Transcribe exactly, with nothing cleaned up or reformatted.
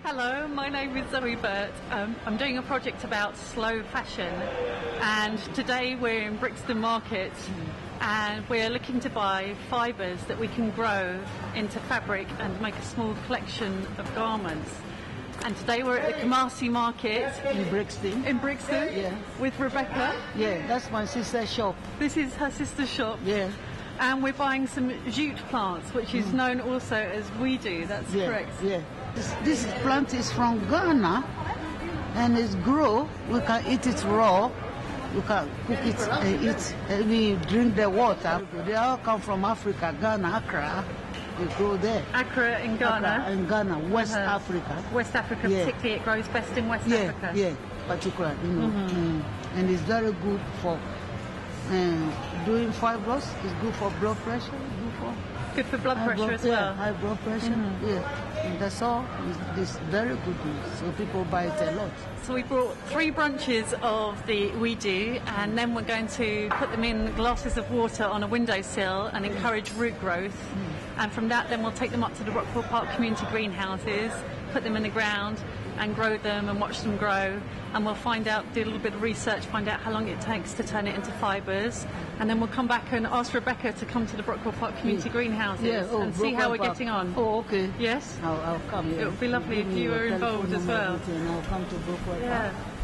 Hello, my name is Zoë Burt. Um, I'm doing a project about slow fashion, and today we're in Brixton Market and we're looking to buy fibres that we can grow into fabric and make a small collection of garments. And today we're at the Kumasi market in Brixton. In Brixton, yeah. With Rebecca. Yeah, that's my sister's shop. This is her sister's shop. Yeah. And we're buying some jute plants, which is mm. known also as ewedu. That's yeah, correct. Yeah. This, this plant is from Ghana, and it's grow. We can eat it raw. We can cook it, uh, eat, uh, we drink the water. They all come from Africa, Ghana, Accra. We grow there. Accra in Ghana. Accra in Ghana, West uh, Africa. West Africa, yeah. Particularly, it grows best in West yeah, Africa. Yeah, particularly, you know. Mm-hmm. mm. And it's very good for um, doing fibers. It's good for blood pressure. Good for good for blood pressure blood, as well. Yeah, high blood pressure. Mm-hmm. Yeah. And that's all. It's, it's very good news, so people buy it a lot. So we brought three branches of the ewedu, and then we're going to put them in glasses of water on a windowsill and encourage root growth. Mm. And from that, then we'll take them up to the Rockford Park community greenhouses, put them in the ground and grow them and watch them grow. And we'll find out, do a little bit of research, find out how long it takes to turn it into fibres. And then we'll come back and ask Rebecca to come to the Brockwell Park community mm. greenhouses yeah, oh, and see Brockwell how we're Park. Getting on. Oh, okay. Yes? I'll, I'll come. Yeah. It would be lovely if you were involved as well. I'll come to Brockwell yeah. Park.